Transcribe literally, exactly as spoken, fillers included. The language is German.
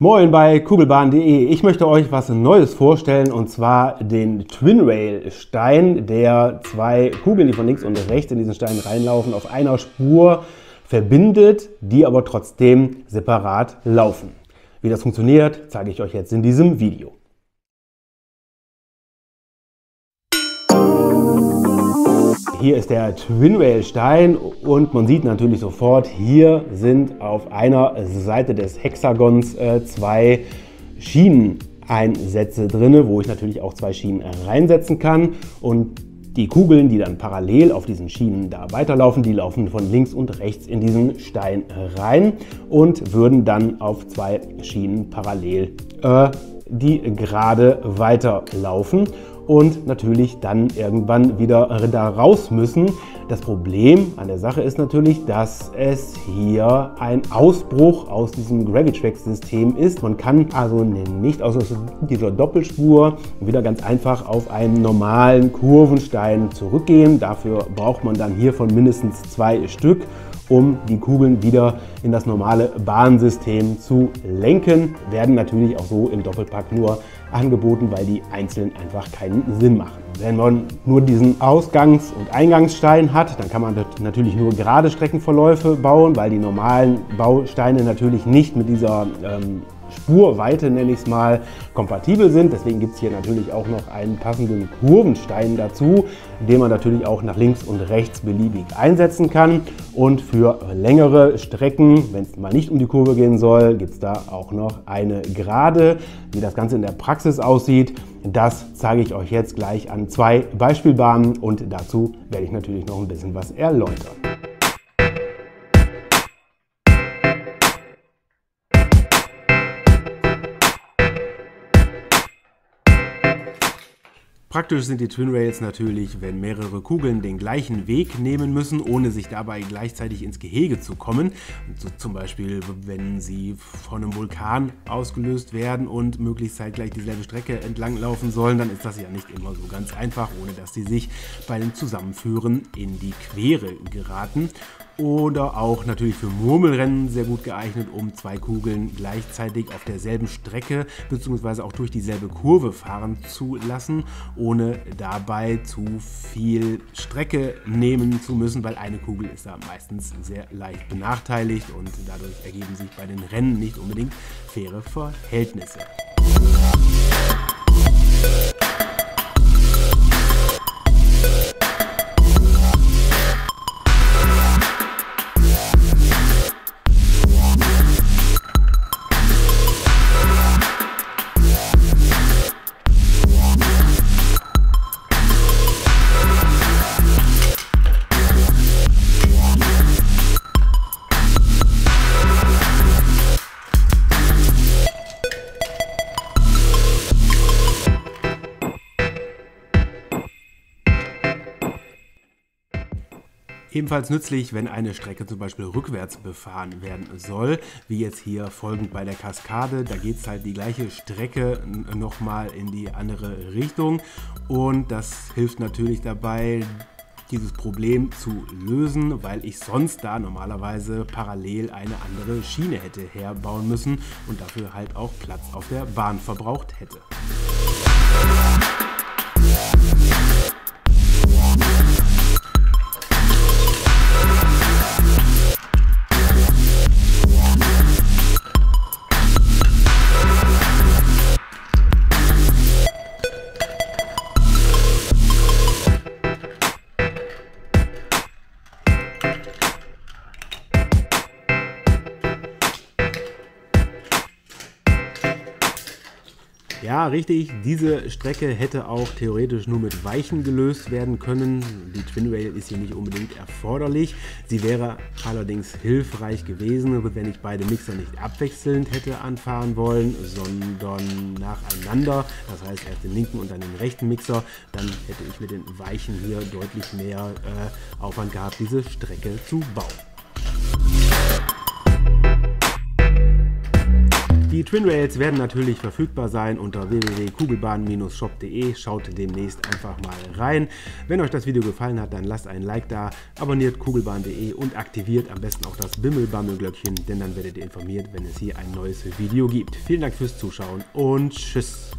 Moin bei coogelbahn punkt de. Ich möchte euch was Neues vorstellen, und zwar den Twinrail-Stein, der zwei Kugeln, die von links und rechts in diesen Stein reinlaufen, auf einer Spur verbindet, die aber trotzdem separat laufen. Wie das funktioniert, zeige ich euch jetzt in diesem Video. Hier ist der Twinrail-Stein und man sieht natürlich sofort, hier sind auf einer Seite des Hexagons äh, zwei Schieneneinsätze drin, wo ich natürlich auch zwei Schienen reinsetzen kann. Und die Kugeln, die dann parallel auf diesen Schienen da weiterlaufen, die laufen von links und rechts in diesen Stein rein und würden dann auf zwei Schienen parallel äh, die gerade weiterlaufen und natürlich dann irgendwann wieder da raus müssen. Das Problem an der Sache ist natürlich, dass es hier ein Ausbruch aus diesem Gravitrax-System ist. Man kann also nicht aus dieser Doppelspur wieder ganz einfach auf einen normalen Kurvenstein zurückgehen. Dafür braucht man dann hiervon mindestens zwei Stück, um die Kugeln wieder in das normale Bahnsystem zu lenken. Werden natürlich auch so im Doppelpack nur angeboten, weil die einzeln einfach keinen Sinn machen. Wenn man nur diesen Ausgangs- und Eingangsstein hat, dann kann man natürlich nur gerade Streckenverläufe bauen, weil die normalen Bausteine natürlich nicht mit dieser ähm, Spurweite, nenne ich es mal, kompatibel sind. Deswegen gibt es hier natürlich auch noch einen passenden Kurvenstein dazu, den man natürlich auch nach links und rechts beliebig einsetzen kann. Und für längere Strecken, wenn es mal nicht um die Kurve gehen soll, gibt es da auch noch eine Gerade. Wie das Ganze in der Praxis aussieht, das zeige ich euch jetzt gleich an zwei Beispielbahnen, und dazu werde ich natürlich noch ein bisschen was erläutern. Praktisch sind die Twinrails natürlich, wenn mehrere Kugeln den gleichen Weg nehmen müssen, ohne sich dabei gleichzeitig ins Gehege zu kommen. So zum Beispiel, wenn sie von einem Vulkan ausgelöst werden und möglichst zeitgleich dieselbe Strecke entlang laufen sollen, dann ist das ja nicht immer so ganz einfach, ohne dass sie sich bei dem Zusammenführen in die Quere geraten. Oder auch natürlich für Murmelrennen sehr gut geeignet, um zwei Kugeln gleichzeitig auf derselben Strecke bzw. auch durch dieselbe Kurve fahren zu lassen, ohne dabei zu viel Strecke nehmen zu müssen, weil eine Kugel ist da meistens sehr leicht benachteiligt und dadurch ergeben sich bei den Rennen nicht unbedingt faire Verhältnisse. Ebenfalls nützlich, wenn eine Strecke zum Beispiel rückwärts befahren werden soll, wie jetzt hier folgend bei der Kaskade. Da geht es halt die gleiche Strecke nochmal in die andere Richtung, und das hilft natürlich dabei, dieses Problem zu lösen, weil ich sonst da normalerweise parallel eine andere Schiene hätte herbauen müssen und dafür halt auch Platz auf der Bahn verbraucht hätte. Ja, richtig, diese Strecke hätte auch theoretisch nur mit Weichen gelöst werden können. Die Twinrail ist hier nicht unbedingt erforderlich. Sie wäre allerdings hilfreich gewesen, wenn ich beide Mixer nicht abwechselnd hätte anfahren wollen, sondern nacheinander. Das heißt, erst den linken und dann den rechten Mixer. Dann hätte ich mit den Weichen hier deutlich mehr äh, Aufwand gehabt, diese Strecke zu bauen. Die Twinrails werden natürlich verfügbar sein unter w w w punkt kugelbahn strich shop punkt de. Schaut demnächst einfach mal rein. Wenn euch das Video gefallen hat, dann lasst ein Like da, abonniert kugelbahn punkt de und aktiviert am besten auch das Bimmel-Bammel-Glöckchen, denn dann werdet ihr informiert, wenn es hier ein neues Video gibt. Vielen Dank fürs Zuschauen und tschüss!